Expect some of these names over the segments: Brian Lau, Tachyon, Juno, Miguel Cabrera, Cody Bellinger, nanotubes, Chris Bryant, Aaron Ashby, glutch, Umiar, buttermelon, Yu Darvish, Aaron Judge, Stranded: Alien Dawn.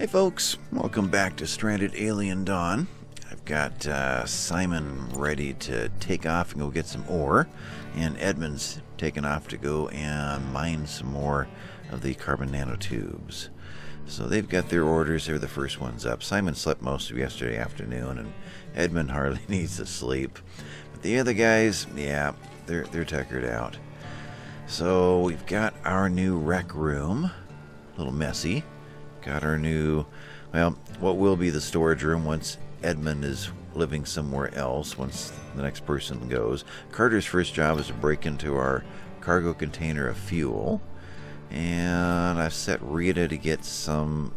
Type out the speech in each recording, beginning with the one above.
Hey folks, welcome back to Stranded Alien Dawn. I've got Simon ready to take off and go get some ore, and Edmund's taken off to go and mine some more of the carbon nanotubes. So they've got their orders, they're the first ones up. Simon slept most of yesterday afternoon, and Edmund hardly needs to sleep. But the other guys, yeah, they're tuckered out. So we've got our new rec room, a little messy. Got our new, well, what will be the storage room once Edmund is living somewhere else, once the next person goes. Carter's first job is to break into our cargo container of fuel. And I've set Rita to get some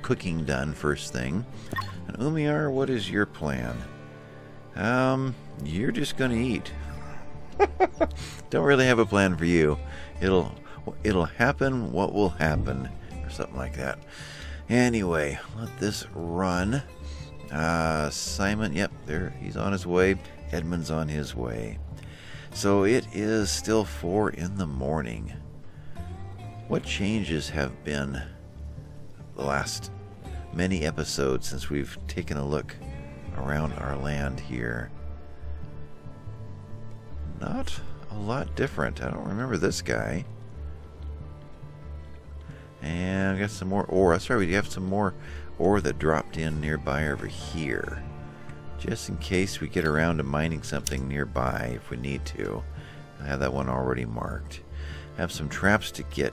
cooking done first thing. And Umiar, what is your plan? You're just going to eat. Don't really have a plan for you. It'll happen what will happen, or something like that. Anyway, let this run. Simon, yep, there he's on his way. Edmund's on his way. So it is still 4 in the morning. What changes have been the last many episodes since we've taken a look around our land here? Not a lot different. I don't remember this guy. And I got some more ore. That's right, we have some more ore that dropped in nearby over here. Just in case we get around to mining something nearby if we need to. I have that one already marked. I have some traps to get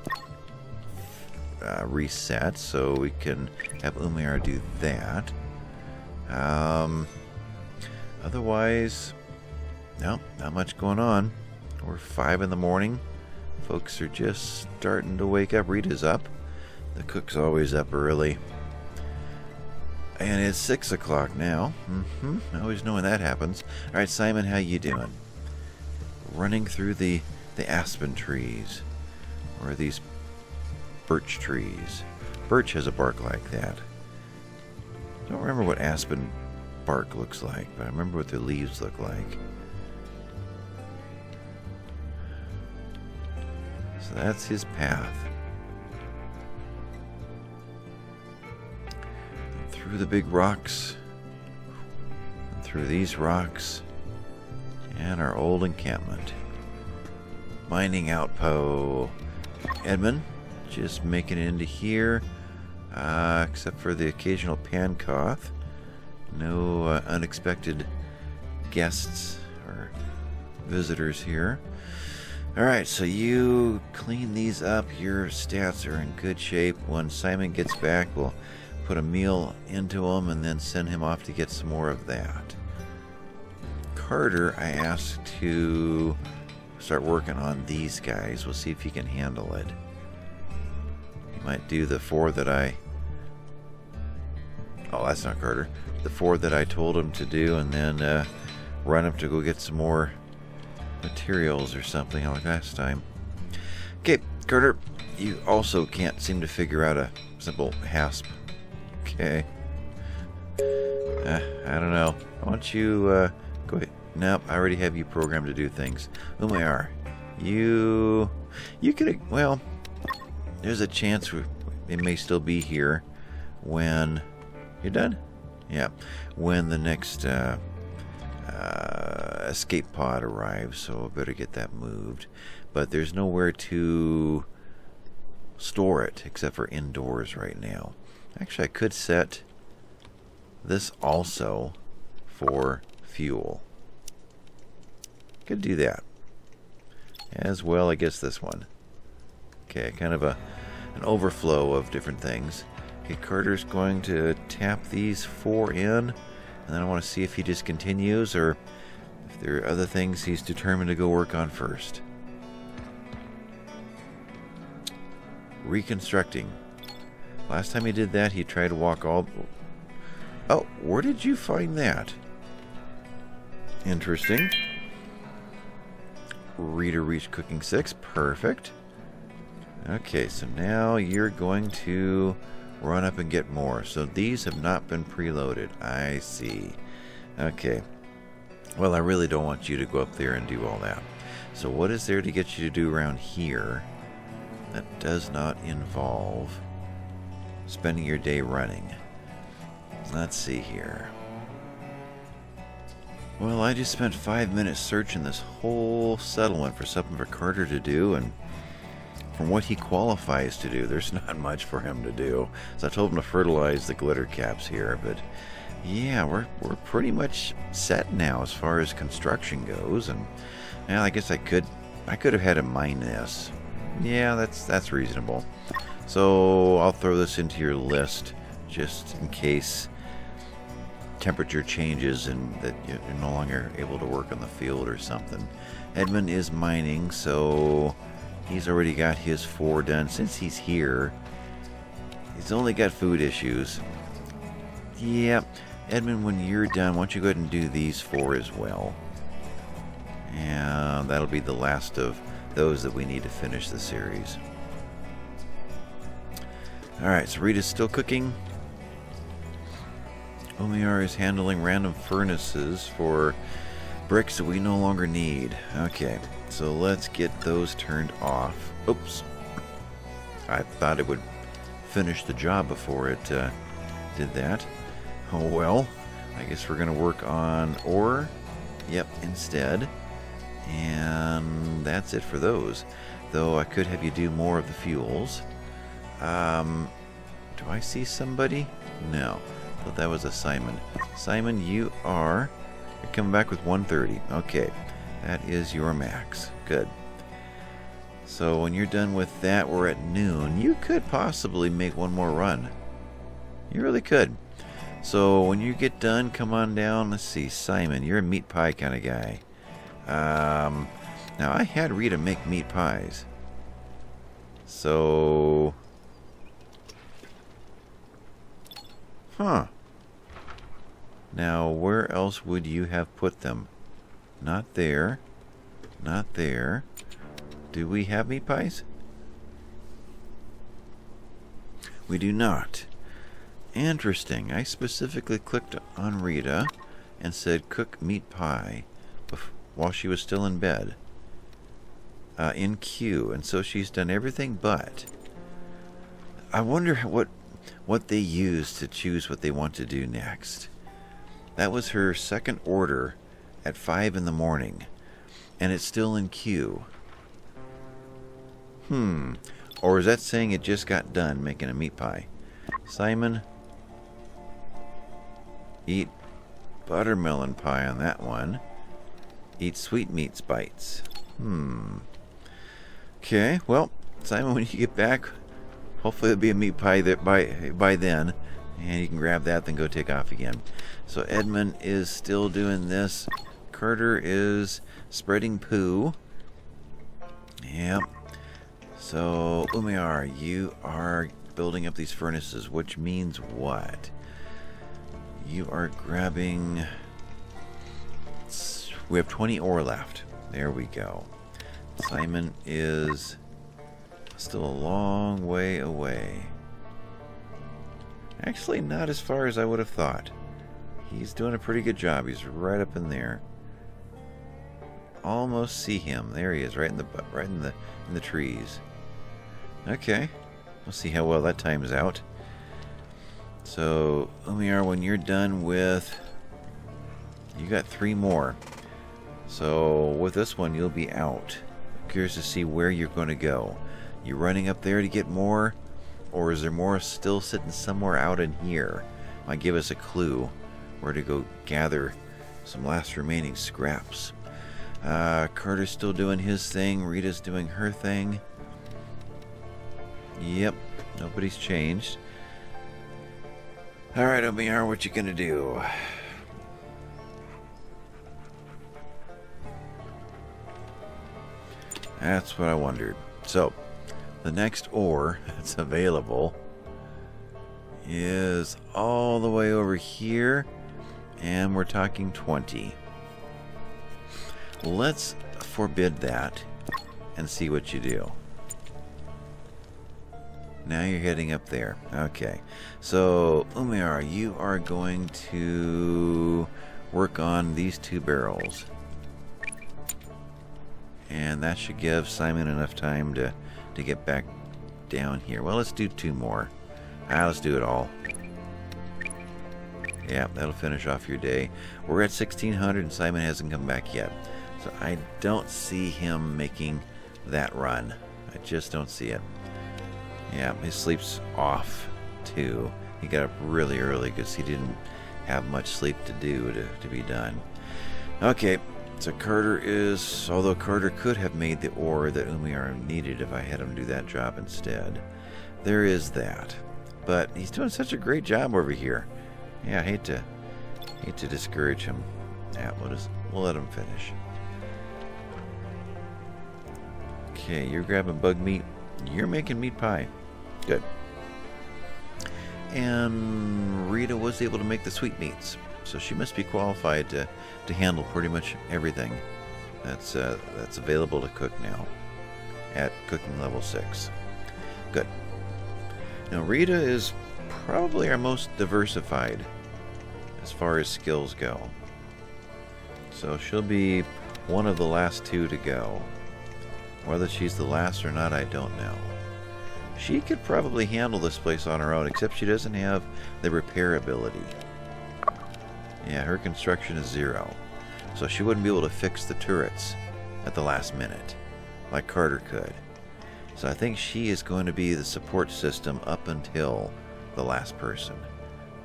reset, so we can have Umiar do that. Otherwise, no, not much going on. We're 5 in the morning. Folks are just starting to wake up. Rita's up. The cook's always up early. And it's 6 o'clock now. I always know when that happens. All right, Simon, how you doing? Running through the aspen trees, or these birch trees. Birch has a bark like that. I don't remember what aspen bark looks like, but I remember what their leaves look like. So that's his path. And through the big rocks, and through these rocks, and our old encampment. Mining outpost. Edmund, just making it into here, except for the occasional pancough. No unexpected guests or visitors here. Alright, so you clean these up. Your stats are in good shape. When Simon gets back, we'll put a meal into him and then send him off to get some more of that. Carter, I asked to start working on these guys. We'll see if he can handle it. He might do the 4 that I... Oh, that's not Carter. The 4 that I told him to do, and then run up to go get some more materials or something like last time. Okay, Carter, you also can't seem to figure out a simple hasp. Okay. I don't know. I want you, go ahead. Nope, I already have you programmed to do things. Umiar, you could, well, there's a chance it may still be here when you're done. Yeah, when the next, escape pod arrives, so I better get that moved. But there's nowhere to store it except for indoors right now. Actually, I could set this also for fuel. Could do that. As well, I guess this one. Okay, kind of an overflow of different things. Okay, Carter's going to tap these 4 in. And then I want to see if he just continues, or if there are other things he's determined to go work on first. Reconstructing. Last time he did that, he tried to walk all... Oh, where did you find that? Interesting. Rita reached cooking 6. Perfect. Okay, so now you're going to... run up and get more. So these have not been preloaded. I see. Okay. Well, I really don't want you to go up there and do all that. So what is there to get you to do around here that does not involve spending your day running. Let's see here. Well, I just spent 5 minutes searching this whole settlement for something for Carter to do, and from what he qualifies to do, there's not much for him to do. So I told him to fertilize the glitter caps here, but yeah, we're pretty much set now as far as construction goes, and well, I guess I could have had him mine this. Yeah, that's reasonable. So I'll throw this into your list just in case temperature changes and that you're no longer able to work on the field or something. Edmund is mining, so he's already got his 4 done. Since he's here, he's only got food issues. Yeah, Edmund, when you're done, why don't you go ahead and do these 4 as well. And that'll be the last of those that we need to finish the series. Alright, so Rita's still cooking. Omiar is handling random furnaces for bricks that we no longer need. Okay, so let's get those turned off. Oops. I thought it would finish the job before it did that. Oh well, I guess we're going to work on ore. Yep, instead. And that's it for those. Though I could have you do more of the fuels. Do I see somebody? No. Thought that was a Simon. Simon, you are... You're coming back with 130. Okay. That is your max. Good. So when you're done with that, we're at noon. You could possibly make one more run. You really could. So when you get done, come on down. Let's see. Simon, you're a meat pie kind of guy. Now, I had Rita make meat pies. So... Huh. Now, where else would you have put them? Not there. Not there. Do we have meat pies? We do not. Interesting. I specifically clicked on Rita and said cook meat pie while she was still in bed. In queue. And so she's done everything but. I wonder what they use to choose what they want to do next. That was her second order at 5 in the morning, and it's still in queue. Or is that saying it just got done making a meat pie? Simon, eat buttermelon pie on that one. Eat sweetmeats bites. Okay, well, Simon, when you get back, hopefully it'll be a meat pie that by then. And you can grab that, then go take off again. So Edmund is still doing this. Carter is spreading poo. Yep. So, Umayar, you are building up these furnaces, which means what? You are grabbing... We have 20 ore left. There we go. Simon is still a long way away. Actually, not as far as I would have thought. He's doing a pretty good job. He's right up in there. Almost see him. There he is, right in the trees. Okay, we'll see how well that times out. So, Umayar, when you're done with, you got 3 more. So with this one, you'll be out. I'm curious to see where you're going to go. You running up there to get more? Or is there more still sitting somewhere out in here? Might give us a clue where to go gather some last remaining scraps. Carter's still doing his thing. Rita's doing her thing. Yep, nobody's changed. Alright, Omiar, what you gonna do? That's what I wondered. So, the next ore that's available is all the way over here, and we're talking 20. Let's forbid that and see what you do. Now you're heading up there. Okay, so Umayar, you are going to work on these 2 barrels, and that should give Simon enough time to get back down here. Well, let's do 2 more. Alright, let's do it all. Yeah, that'll finish off your day. We're at 1600 and Simon hasn't come back yet. So I don't see him making that run. I just don't see it. Yeah, his sleep's off too. He got up really early because he didn't have much sleep to do to be done. Okay, so Carter is... Although Carter could have made the ore that Umiara needed if I had him do that job instead. There is that. But he's doing such a great job over here. Yeah, I hate to discourage him. Yeah, we'll let him finish. Okay, you're grabbing bug meat. You're making meat pie. Good. And Rita was able to make the sweetmeats, so she must be qualified to handle pretty much everything that's available to cook now at cooking level 6. Good. Now Rita is probably our most diversified as far as skills go, so she'll be one of the last two to go. Whether she's the last or not, I don't know. She could probably handle this place on her own, except she doesn't have the repair ability. Yeah, her construction is 0, so she wouldn't be able to fix the turrets at the last minute like Carter could. So I think she is going to be the support system up until the last person,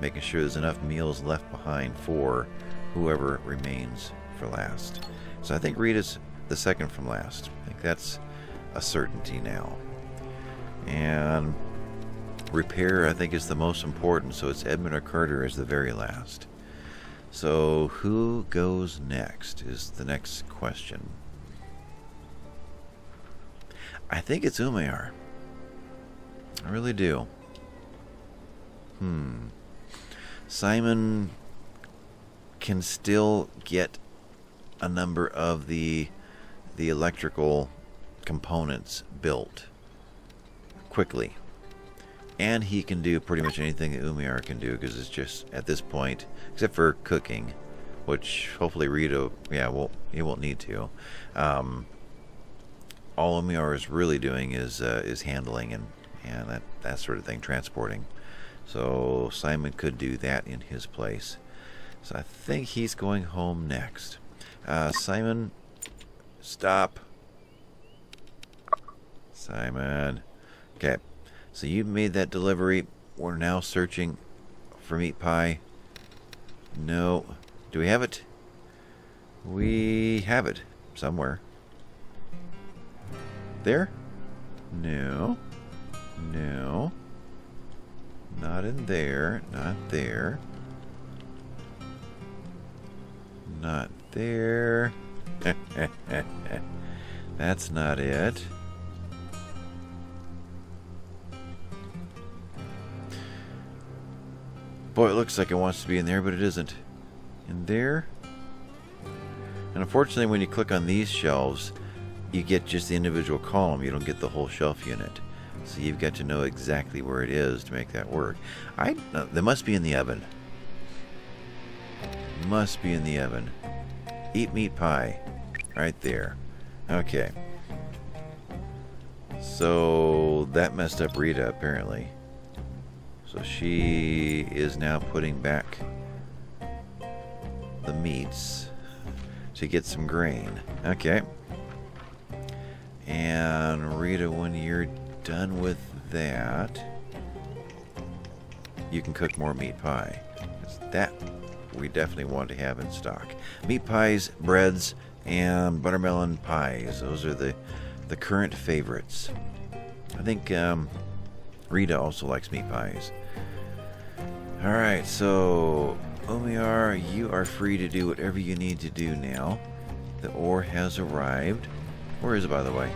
making sure there's enough meals left behind for whoever remains for last. So I think Rita's the second from last. I think that's a certainty now. And repair, I think, is the most important, so it's Edmund or Carter is the very last. So who goes next is the next question. I think it's Umayr. I really do. Simon can still get a number of the electrical components built quickly, and he can do pretty much anything that Umayr can do, because it's just at this point, except for cooking, which hopefully Rita, yeah, well, he won't need to. All Umayr is really doing is handling and that sort of thing, transporting. So Simon could do that in his place. So I think he's going home next. Simon, stop. Simon. Okay, so you made that delivery. We're now searching for meat pie. No. Do we have it? We have it somewhere. There? No. No. Not in there. Not there. Not there. That's not it. Boy, it looks like it wants to be in there, but it isn't. In there? And unfortunately, when you click on these shelves, you get just the individual column. You don't get the whole shelf unit. So you've got to know exactly where it is to make that work. They must be in the oven. Must be in the oven. Eat meat pie. Right there. Okay. So that messed up Rita, apparently. So she is now putting back the meats to get some grain. Okay. And Rita, when you're done with that, you can cook more meat pie. That we definitely want to have in stock. Meat pies, breads, and buttermelon pies. Those are the current favorites. I think Rita also likes meat pies. Alright, so Umayr, you are free to do whatever you need to do now. The ore has arrived. Where is it, by the way?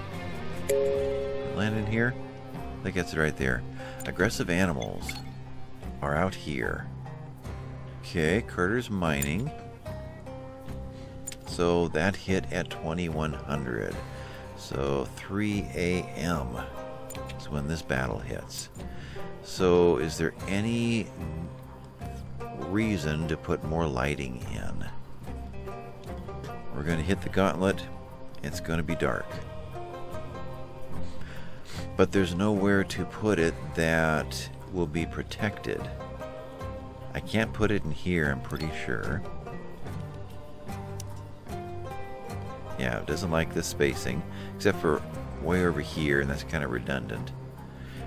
Land in here? I think that's it right there. Aggressive animals are out here. Okay, Carter's mining. So that hit at 2100. So 3 a.m. is when this battle hits. So is there any reason to put more lighting in? We're going to hit the gauntlet. It's going to be dark. But there's nowhere to put it that will be protected. I can't put it in here, I'm pretty sure. Yeah, it doesn't like this spacing, except for way over here, and that's kind of redundant.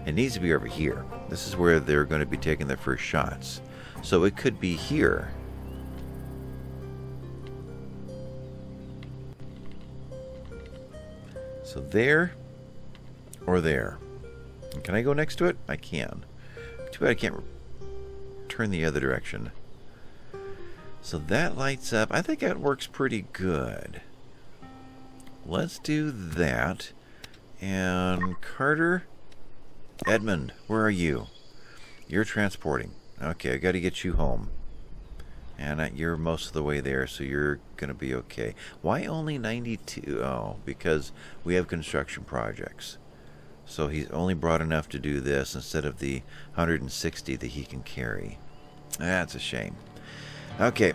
It needs to be over here. This is where they're going to be taking their first shots. So it could be here. So there, or there. And can I go next to it? I can. Too bad I can't turn the other direction. So that lights up. I think that works pretty good. Let's do that. And Carter, Edmund, where are you? You're transporting. Okay, I got to get you home. And you're most of the way there, so you're going to be okay. Why only 92? Oh, because we have construction projects. So he's only brought enough to do this instead of the 160 that he can carry. That's a shame. Okay,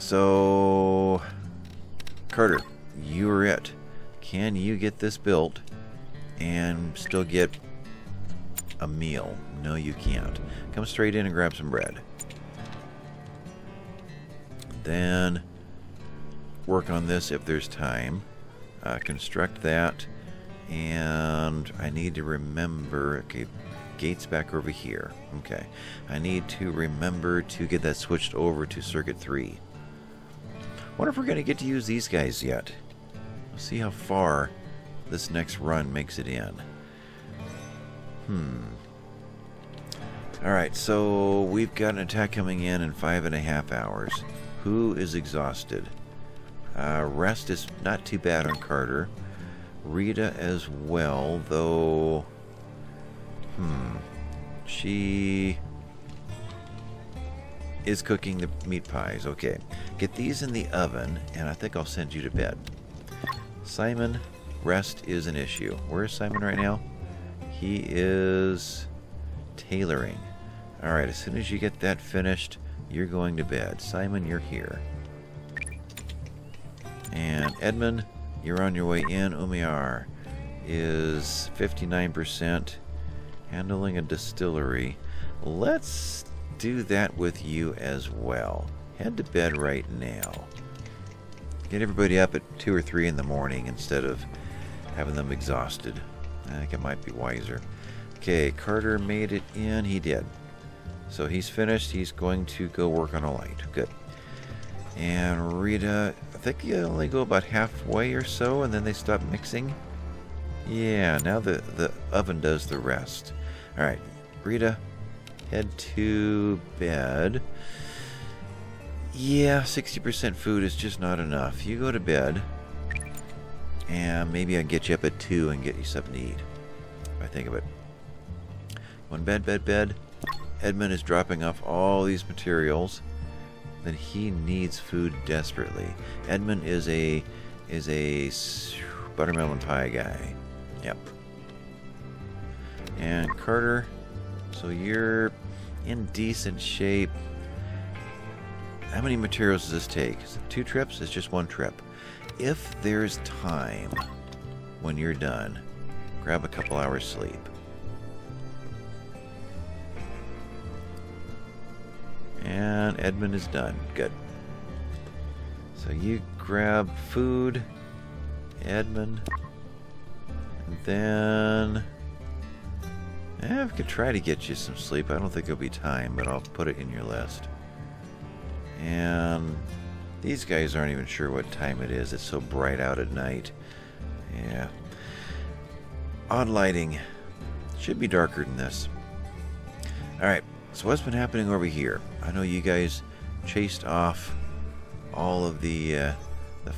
so Carter, you're it. Can you get this built and still get a meal? No, you can't. Come straight in and grab some bread. Then work on this if there's time. Construct that, and I need to remember. Okay, gates back over here. Okay, I need to remember to get that switched over to circuit 3. Wonder if we're gonna get to use these guys yet. We'll see how far this next run makes it in. All right, so we've got an attack coming in 5.5 hours. Who is exhausted? Rest is not too bad on Carter. Rita as well, though. She is cooking the meat pies. Okay. Get these in the oven, and I think I'll send you to bed. Simon, rest is an issue. Where is Simon right now? He is tailoring. All right, as soon as you get that finished, you're going to bed. Simon, you're here. And Edmund, you're on your way in. Umiar is 59% handling a distillery. Let's do that with you as well. Head to bed right now. Get everybody up at 2 or 3 in the morning instead of having them exhausted. I think it might be wiser. Okay, Carter made it in. He did. So he's finished. He's going to go work on a light. Good. And Rita, I think you only go about halfway or so, and then they stop mixing. Yeah, now the oven does the rest. All right, Rita, head to bed. Yeah, 60% food is just not enough. You go to bed, and maybe I can get you up at 2 and get you something to eat. If I think of it. Go in bed. Edmund is dropping off all these materials. Then he needs food desperately. Edmund is a buttermelon pie guy. Yep. And Carter, so you're in decent shape. How many materials does this take? Is it 2 trips? It's just 1 trip. If there's time when you're done, grab a couple hours sleep. And Edmund is done. Good. So you grab food, Edmund, and then I could try to get you some sleep. I don't think it'll be time, but I'll put it in your list. And these guys aren't even sure what time it is. It's so bright out at night. Yeah. Odd lighting. Should be darker than this. All right. So what's been happening over here? I know you guys chased off all of the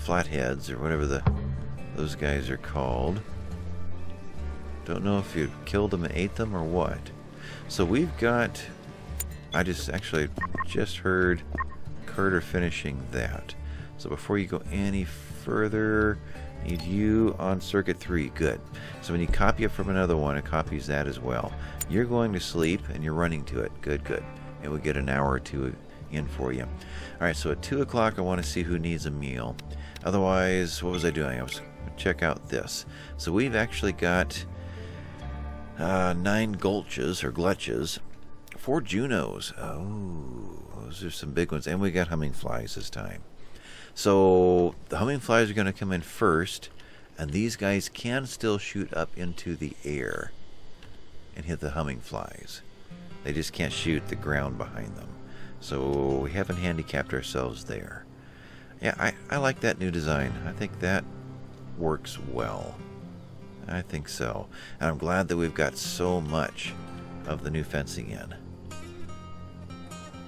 flatheads or whatever those guys are called. Don't know if you killed them and ate them or what. So we've got... I just heard Carter finishing that. So before you go any further, I need you on circuit 3. Good. So when you copy it from another one, it copies that as well. You're going to sleep, and you're running to it. Good, good. It will get an hour or 2 in for you. All right, so at 2 o'clock, I want to see who needs a meal. Otherwise, what was I doing? I was going to check out this. So we've actually got 9 gulches, or glutches, 4 Junos. Oh, those are some big ones. And we got humming flies this time. So the humming flies are going to come in first. And these guys can still shoot up into the air and hit the humming flies. They just can't shoot the ground behind them. So we haven't handicapped ourselves there. Yeah, I like that new design. I think that works well. I think so. And I'm glad that we've got so much of the new fencing in.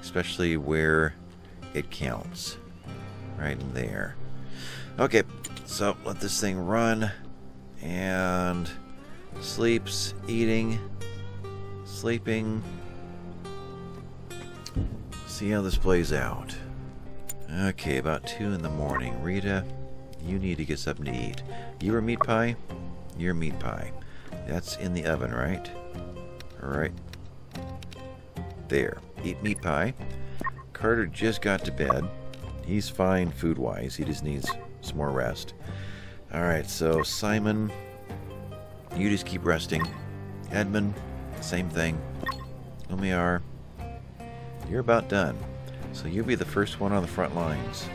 Especially where it counts. Right in there. Okay, so let this thing run. And sleeps, eating, sleeping. See how this plays out. Okay, about 2 in the morning. Rita, you need to get something to eat. You were meat pie? Your meat pie. That's in the oven, right? Right there. Eat meat pie. Carter just got to bed. He's fine food-wise. He just needs some more rest. Alright, so Simon, you just keep resting. Edmund, same thing. Umiar, you're about done. So you'll be the first one on the front lines.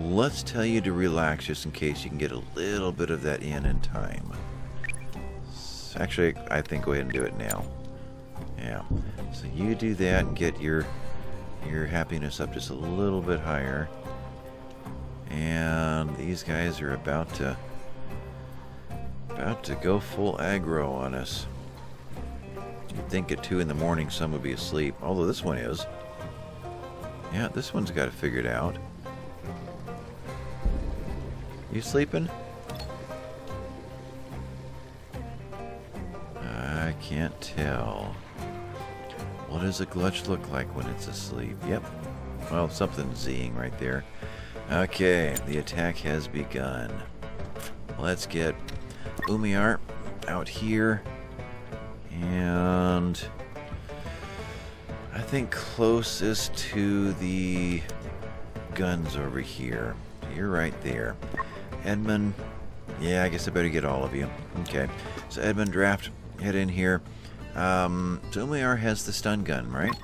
Let's tell you to relax just in case you can get a little bit of that in time. So actually, I think go ahead and do it now. Yeah. So you do that and get your happiness up just a little bit higher. And these guys are about to go full aggro on us. You'd think at 2 in the morning some would be asleep. Although this one is. Yeah, this one's got it figured out. You sleeping? I can't tell. What does a glutch look like when it's asleep? Yep. Well, something's zing right there. Okay, the attack has begun. Let's get Umiar out here. And I think closest to the guns over here. You're right there. Edmund, yeah, I guess I better get all of you. Okay, so Edmund, draft, head in here. So Umiar has the stun gun, right?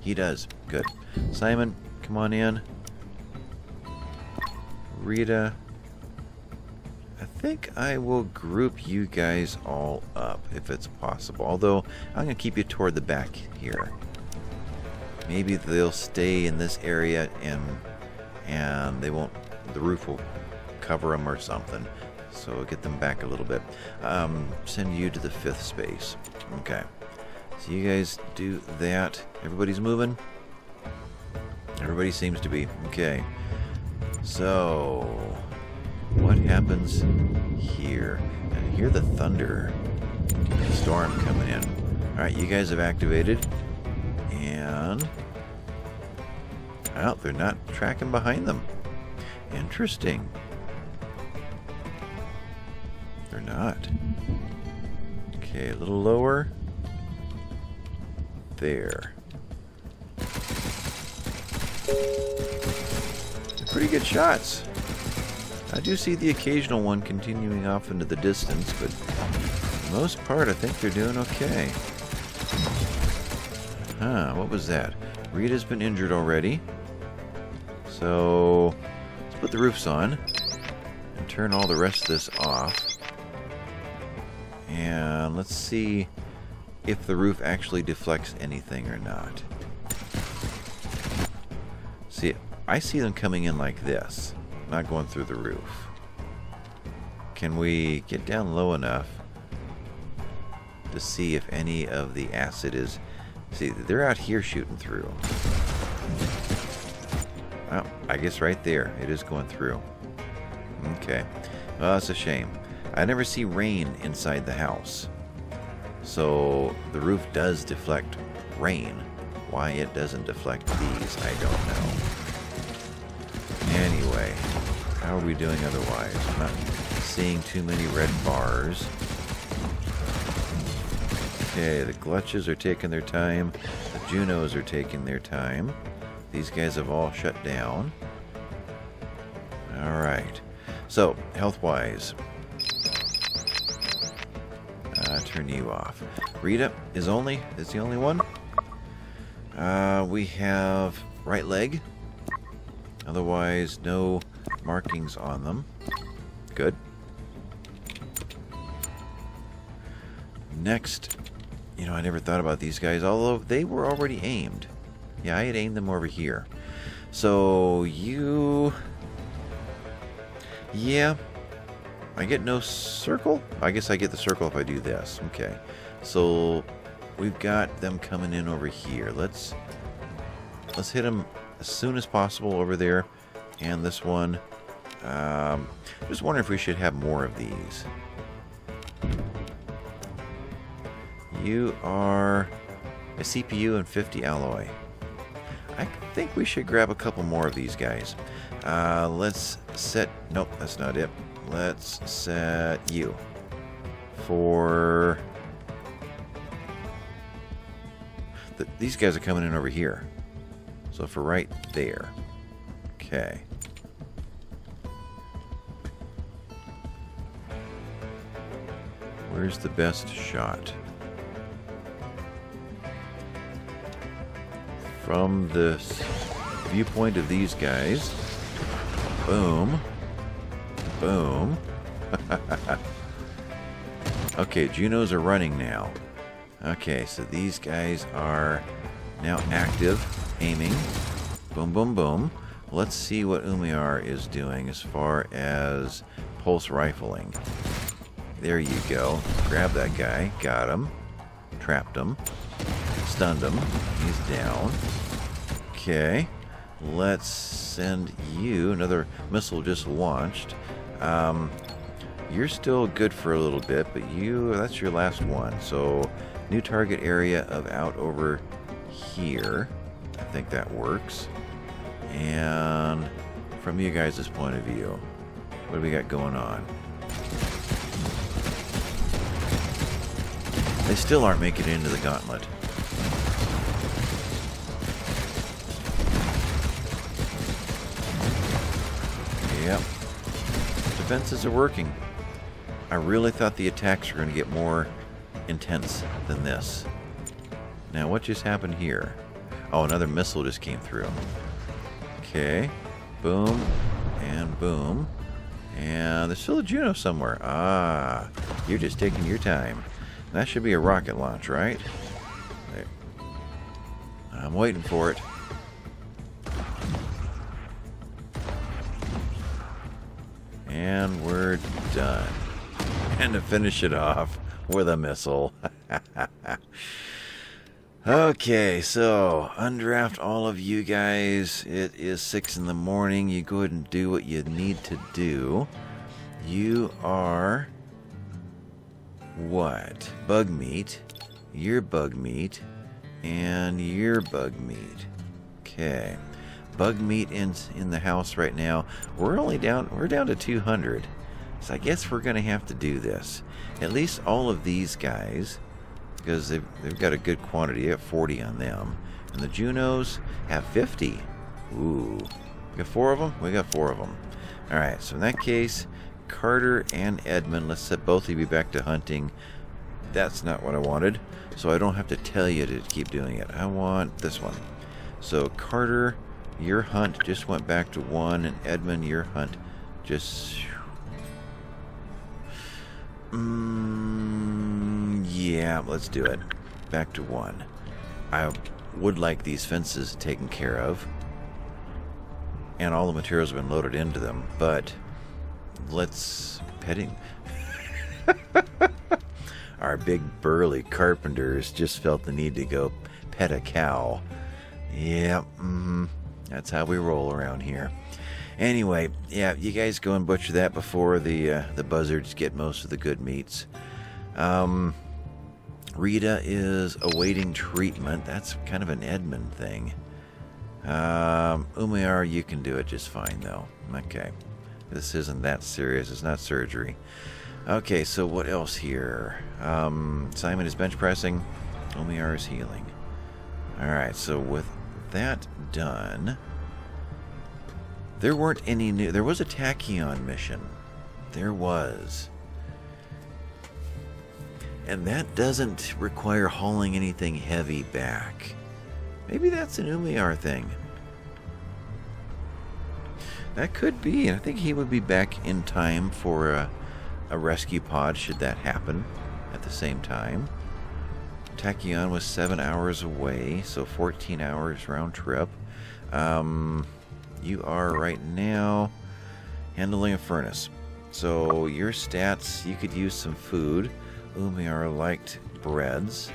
He does. Good. Simon, come on in. Rita, I think I will group you guys all up if it's possible. Although, I'm going to keep you toward the back here. Maybe they'll stay in this area and they won't, the roof will cover them or something. So get them back a little bit. Send you to the 5th space. Okay. So you guys do that. Everybody's moving? Everybody seems to be. Okay. So what happens here? I hear the thunder, the storm coming in. Alright, you guys have activated. And oh, they're not tracking behind them. Interesting. They're not. Okay, a little lower. There. They're pretty good shots. I do see the occasional one continuing off into the distance, but for the most part, I think they're doing okay. Huh, what was that? Rita's been injured already. So let's put the roofs on and turn all the rest of this off. And let's see if the roof actually deflects anything or not. See, I see them coming in like this, not going through the roof. Can we get down low enough to see if any of the acid is... See, they're out here shooting through. Oh, I guess right there. It is going through. Okay. Well, that's a shame. I never see rain inside the house. So the roof does deflect rain. Why it doesn't deflect these, I don't know. Anyway, how are we doing otherwise? I'm not seeing too many red bars. Okay, the glutches are taking their time. The Junos are taking their time. These guys have all shut down. Alright. So, health-wise. turn you off. Rita is the only one. We have right leg. Otherwise, no markings on them. Good. Next, you know, I never thought about these guys, although they were already aimed. Yeah, I had aimed them over here. So, you... yeah. I get no circle? I guess I get the circle if I do this. Okay. So, we've got them coming in over here. Let's hit them as soon as possible over there. And this one. Just wondering if we should have more of these. You are a CPU and 50 alloy. I think we should grab a couple more of these guys. Let's set... nope, that's not it. Let's set you for... these guys are coming in over here. So for right there. Okay. Where's the best shot? From the viewpoint of these guys. Boom. Boom. Okay, Junos are running now. Okay, so these guys are now active, aiming. Boom, boom, boom. Let's see what Umiar is doing as far as pulse rifling. There you go. Grab that guy. Got him. Trapped him. Stunned him. He's down. Okay. Let's send you. Another missile just launched. You're still good for a little bit, but you... that's your last one. So, new target area of out over here. I think that works. And from you guys' point of view, what do we got going on? They still aren't making it into the gauntlet. Yep. Defenses are working. I really thought the attacks were going to get more intense than this. Now, what just happened here? Oh, another missile just came through. Okay. Boom. And boom. And there's still a Juno somewhere. Ah. You're just taking your time. That should be a rocket launch, right? There. I'm waiting for it. And we're done. And to finish it off with a missile. Okay, so undraft all of you guys. It is 6 in the morning. You go ahead and do what you need to do. You are... what? Bug meat. You're bug meat. And you're bug meat. Okay. Bug meat in the house right now. We're only down... we're down to 200. So I guess we're going to have to do this. At least all of these guys. Because they've got a good quantity. They have 40 on them. And the Junos have 50. Ooh. We got 4 of them? We got 4 of them. Alright, so in that case... Carter and Edmund, let's set both of you back to hunting. That's not what I wanted, so I don't have to tell you to keep doing it. I want this one. So Carter, your hunt just went back to 1, and Edmund, your hunt just... yeah, let's do it. Back to 1. I would like these fences taken care of, and all the materials have been loaded into them, but... let's pet him. Our big burly carpenters just felt the need to go pet a cow. Yeah, that's how we roll around here. Anyway, yeah, you guys go and butcher that before the buzzards get most of the good meats. Rita is awaiting treatment. That's kind of an Edmund thing. Umiar, you can do it just fine, though. Okay. This isn't that serious. It's not surgery. Okay, so what else here? Simon is bench pressing. Omiar is healing. Alright, so with that done... there weren't any new... there was a Tachyon mission. There was. And that doesn't require hauling anything heavy back. Maybe that's an Umiar thing. That could be. I think he would be back in time for a rescue pod should that happen at the same time. Tachyon was 7 hours away, so 14 hours round trip. You are right now handling a furnace. So your stats, you could use some food. Umiar liked breads.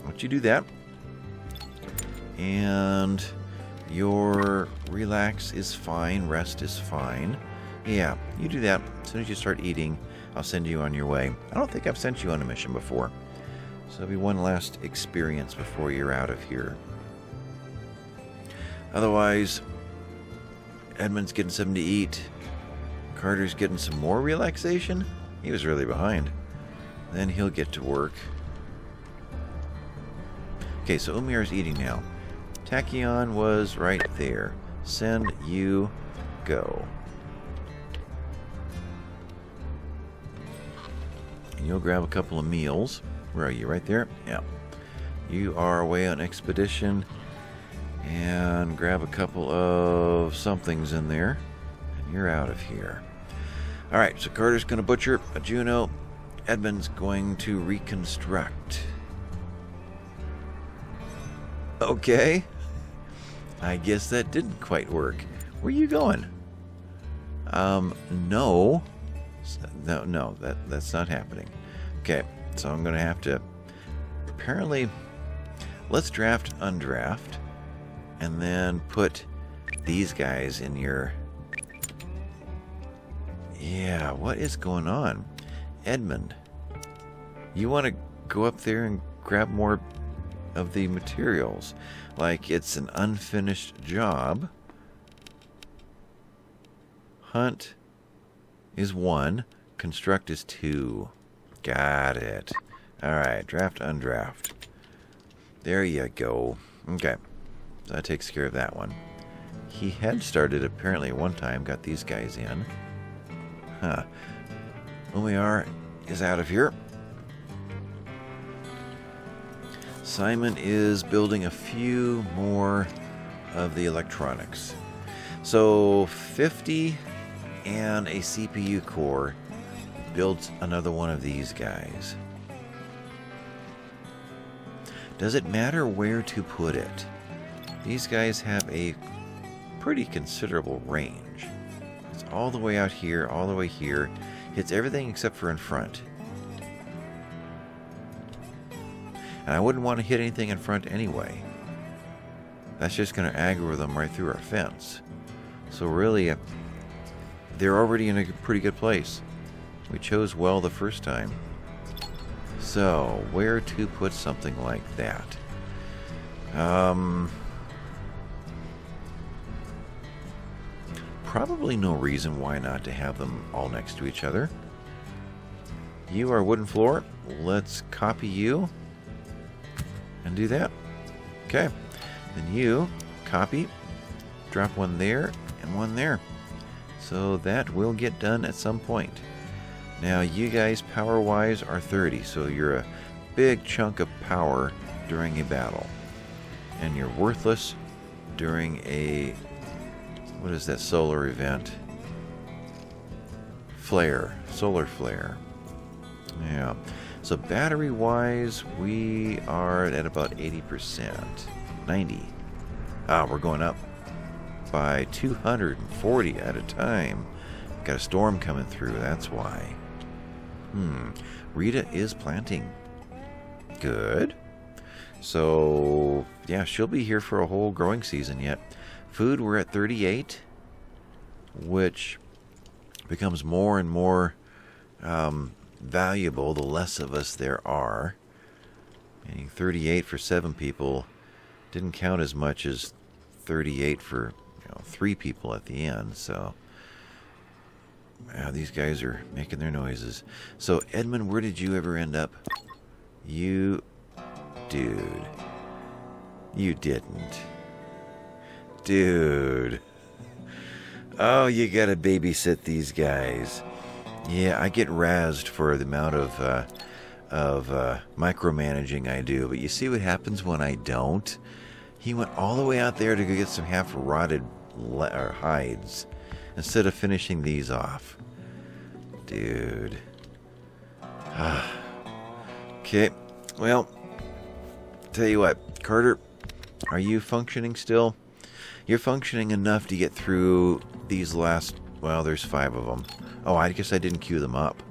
Why don't you do that? And your relax is fine, rest is fine. Yeah, you do that. As soon as you start eating, I'll send you on your way. I don't think I've sent you on a mission before. So it'll be one last experience before you're out of here. Otherwise, Edmund's getting something to eat. Carter's getting some more relaxation. He was really behind. Then he'll get to work. Okay, so Umiar's eating now. Tachyon was right there. Send you go. And you'll grab a couple of meals. Where are you? Right there? Yeah. You are away on expedition. And grab a couple of somethings in there. And you're out of here. Alright, so Carter's going to butcher a Juno. Edmund's going to reconstruct. Okay. I guess that didn't quite work. Where are you going? No. No, that's not happening. Okay, so I'm going to have to... Apparently, let's draft undraft. And then put these guys in your... Yeah, what is going on? Edmund, you want to go up there and grab more of the materials. Like it's an unfinished job. Hunt is 1. Construct is 2. Got it. Alright, draft, undraft. There you go. Okay. That takes care of that one. He had started apparently one time, got these guys in. Huh. Umiar is out of here. Simon is building a few more of the electronics. So 50 and a CPU core builds another one of these guys. Does it matter where to put it? These guys have a pretty considerable range. It's all the way out here, all the way here. Hits everything except for in front. And I wouldn't want to hit anything in front anyway. That's just going to aggro them right through our fence. So really, they're already in a pretty good place. We chose well the first time. So, where to put something like that? Probably no reason why not to have them all next to each other. You are wooden floor. Let's copy you and do that. Okay. Then you copy, drop one there and one there. So that will get done at some point. Now you guys power wise are 30, so you're a big chunk of power during a battle. And you're worthless during a... What is that solar event? Flare. Solar flare. Yeah. So battery-wise, we are at about 80%. 90. Ah, we're going up by 240 at a time. Got a storm coming through, that's why. Rita is planting. Good. So, yeah, she'll be here for a whole growing season yet. Food, we're at 38, which becomes more and more valuable the less of us there are. Meaning 38 for 7 people didn't count as much as 38 for 3 people at the end. So these guys are making their noises. So Edmund, where did you ever end up? You, dude, you didn't. Dude. Oh, you gotta babysit these guys. Yeah, I get razzed for the amount of of micromanaging I do, but you see what happens when I don't? He went all the way out there to go get some half-rotted hides instead of finishing these off. Dude. Okay, well, tell you what, Carter, are you functioning still? You're functioning enough to get through these last, well, there's 5 of them. Oh, I guess I didn't queue them up.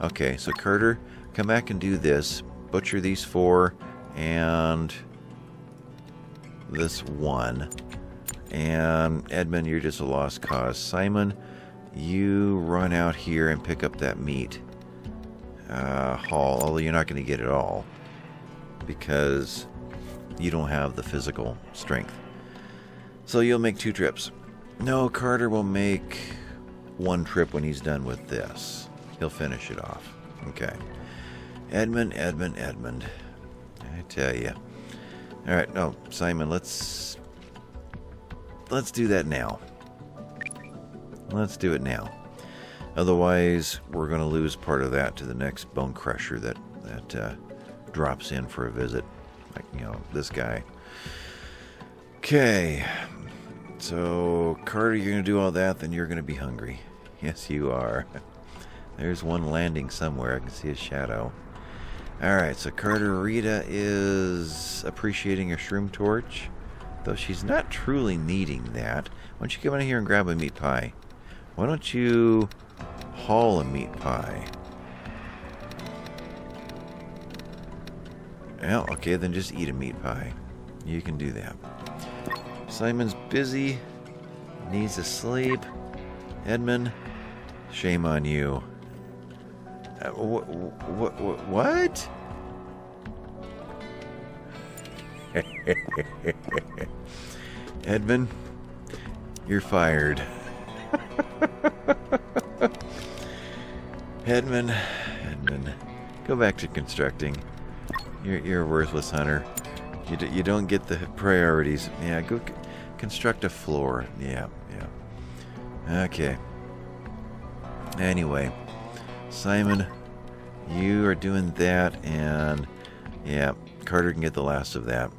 Okay, so Carter, come back and do this. Butcher these 4 and this 1. And Edmund, you're just a lost cause. Simon, you run out here and pick up that meat. Haul, although you're not going to get it all because you don't have the physical strength. So you'll make 2 trips. No, Carter will make 1 trip when he's done with this. He'll finish it off. Okay. Edmund, Edmund, Edmund. I tell you. All right. No, Simon, let's do that now. Let's do it now. Otherwise, we're going to lose part of that to the next bone crusher that drops in for a visit. Like, you know, this guy. Okay. So, Carter, you're going to do all that, then you're going to be hungry. Yes, you are. There's one landing somewhere. I can see his shadow. Alright, so Carter Rita is appreciating a shroom torch. Though she's not truly needing that. Why don't you come in here and grab a meat pie? Why don't you haul a meat pie? Well, okay, then just eat a meat pie. You can do that. Simon's busy. Needs to sleep. Edmund, shame on you. What? Edmund, you're fired. Edmund, go back to constructing. You're a worthless hunter. You don't get the priorities. Yeah, go construct a floor. Yeah. Okay. Anyway, Simon, you are doing that, and yeah, Carter can get the last of that.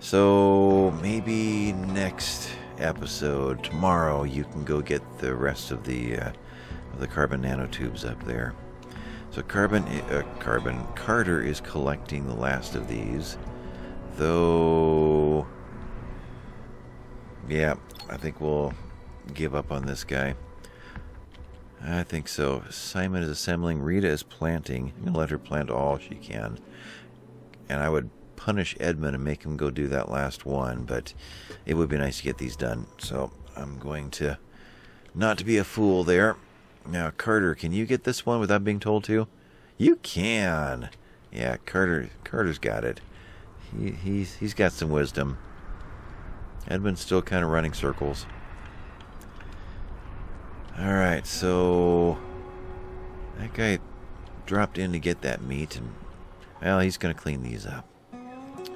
So maybe next episode, tomorrow, you can go get the rest of the carbon nanotubes up there. So Carter is collecting the last of these, though. Yeah, I think we'll give up on this guy. I think so. Simon is assembling. Rita is planting. I'm going to let her plant all she can. And I would punish Edmund and make him go do that last one, but it would be nice to get these done. So I'm going to not to be a fool there. Now, Carter, can you get this one without being told to? You can. Yeah, Carter's got it. He's got some wisdom. Edmund's still kind of running circles. Alright, so that guy dropped in to get that meat, and well, he's going to clean these up.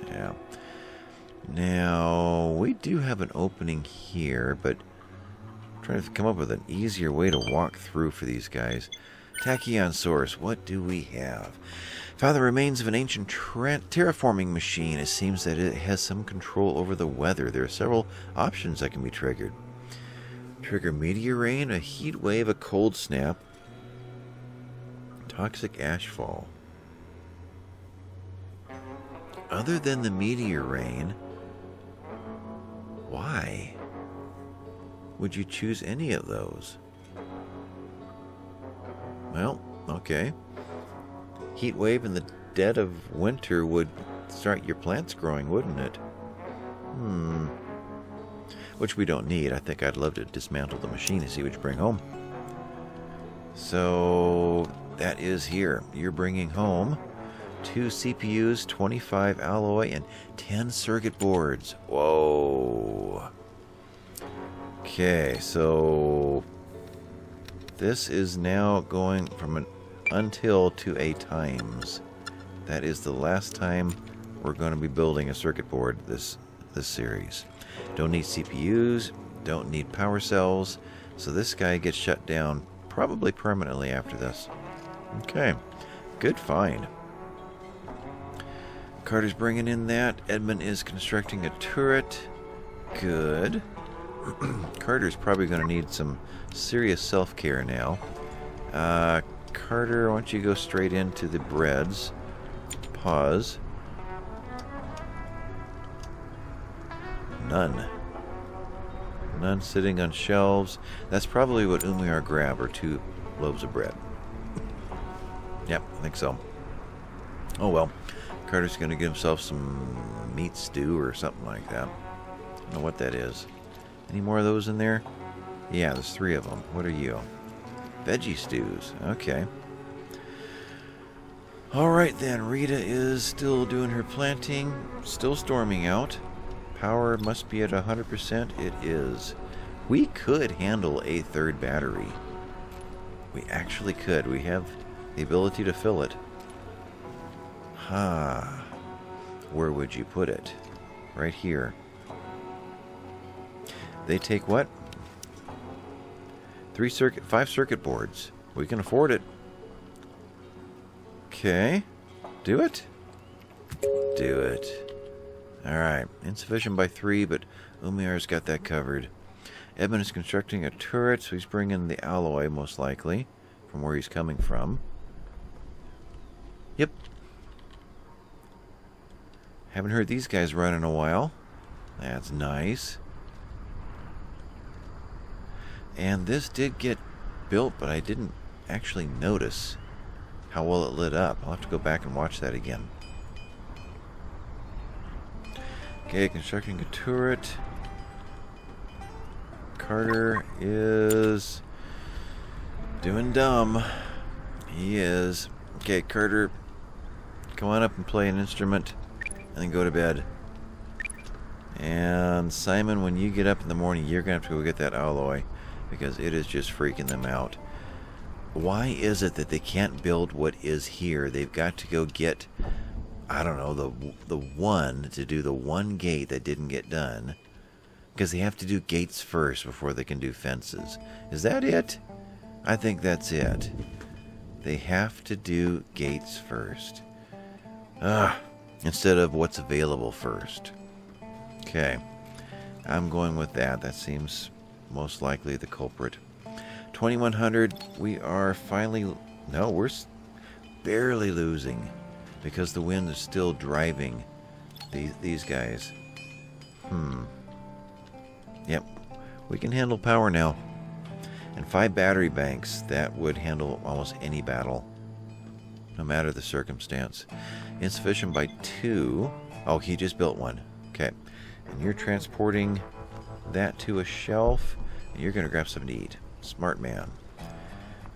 Yeah. Now, we do have an opening here, but I'm trying to come up with an easier way to walk through for these guys. Tachyon source, what do we have? Found the remains of an ancient terraforming machine. It seems that it has some control over the weather. There are several options that can be triggered. Trigger meteor rain, a heat wave, a cold snap, toxic ashfall. Other than the meteor rain, why would you choose any of those? Well, okay. Heat wave in the dead of winter would start your plants growing, wouldn't it? Which we don't need. I think I'd love to dismantle the machine and see what you bring home. So that is here. You're bringing home 2 CPUs, 25 alloy, and 10 circuit boards. Whoa. Okay, so this is now going from an until to a times. That is the last time we're going to be building a circuit board this series. Don't need CPUs, don't need power cells, so this guy gets shut down probably permanently after this. Okay, Good find. Carter's bringing in that. Edmund is constructing a turret. Good. Carter's probably going to need some serious self-care now. Carter, why don't you go straight into the breads. Pause. None. None sitting on shelves. That's probably what Umiyar grabbed, or 2 loaves of bread. Yep, I think so. Oh well. Carter's going to give himself some meat stew or something like that. I don't know what that is. Any more of those in there? Yeah, there's 3 of them. What are you? Veggie stews. Okay. Alright then, Rita is still doing her planting. Still storming out. Power must be at 100%. It is. We could handle a 3rd battery. We actually could. We have the ability to fill it. Ha. Where would you put it? Right here. They take what? 5 circuit boards. We can afford it. Okay. Do it. Do it. Alright. Insufficient by 3, but Umiar's got that covered. Edmund is constructing a turret, so he's bringing the alloy, most likely, from where he's coming from. Yep. Haven't heard these guys run in a while. That's nice. And this did get built, but I didn't actually notice how well it lit up. I'll have to go back and watch that again. Okay, constructing a turret. Carter is doing dumb. He is. Okay, Carter, come on up and play an instrument and then go to bed. And Simon, when you get up in the morning, you're going to have to go get that alloy, because it is just freaking them out. Why is it that they can't build what is here? They've got to go get, I don't know, the one to do the 1 gate that didn't get done. Because they have to do gates first before they can do fences. Is that it? I think that's it. They have to do gates first. Ugh. Instead of what's available first. Okay. I'm going with that. That seems most likely the culprit. 2100. We are finally... No, we're barely losing. Because the wind is still driving these guys. Hmm. Yep. We can handle power now. And 5 battery banks. That would handle almost any battle. No matter the circumstance. Insufficient by 2. Oh, he just built 1. Okay. And you're transporting that to a shelf. And you're going to grab something to eat. Smart man.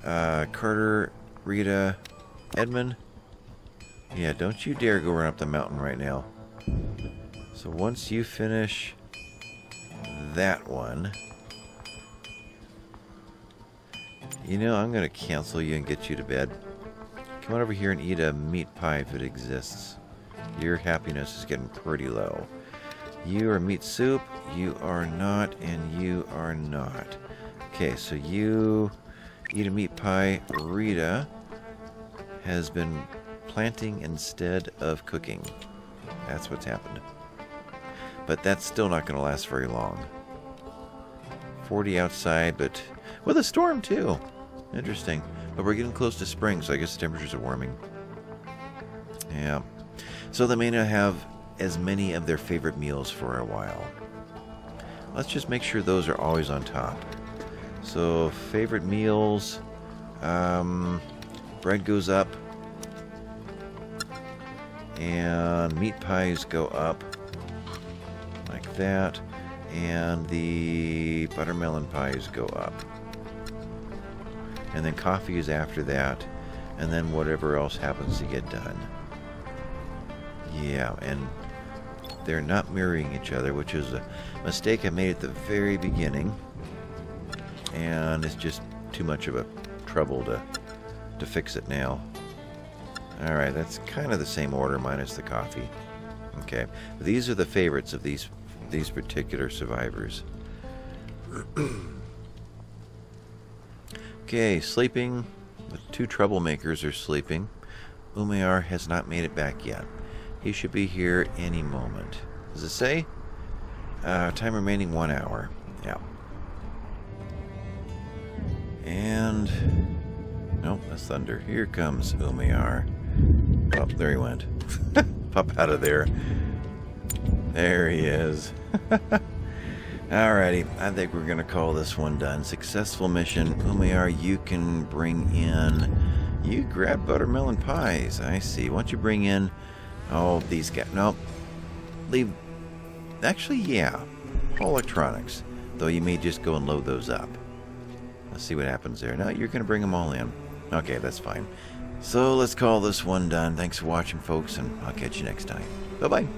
Carter, Rita, Edmund. Yeah, don't you dare go run up the mountain right now. So once you finish that one, you know, I'm going to cancel you and get you to bed. Come on over here and eat a meat pie if it exists. Your happiness is getting pretty low. You are meat soup. You are not, and you are not. Okay, so you eat a meat pie. Rita has been planting instead of cooking. That's what's happened. But that's still not going to last very long. 40 outside, but with a storm too. Interesting. But we're getting close to spring, so I guess the temperatures are warming. Yeah. So they may not have as many of their favorite meals for a while. Let's just make sure those are always on top. So favorite meals, bread goes up, and meat pies go up like that, and the buttermelon pies go up, and then coffee is after that, and then whatever else happens to get done. Yeah, and they're not mirroring each other, which is a mistake I made at the very beginning. And it's just too much of a trouble to fix it now. Alright, that's kind of the same order minus the coffee. Okay, these are the favorites of these particular survivors. Okay, sleeping. The 2 troublemakers are sleeping. Umayr has not made it back yet. He should be here any moment. Does it say? Time remaining 1 hour. Yeah. And... nope, that's thunder. Here comes Umayr. Oh, there he went. Pop out of there. There he is. Alrighty, I think we're going to call this one done. Successful mission. Umayr, you can bring in... you grab buttermelon pies. I see. Why don't you bring in... oh, these guys. Nope. Leave. Actually, yeah. All electronics. Though you may just go and load those up. Let's see what happens there. No, you're going to bring them all in. Okay, that's fine. So let's call this one done. Thanks for watching, folks, and I'll catch you next time. Bye-bye.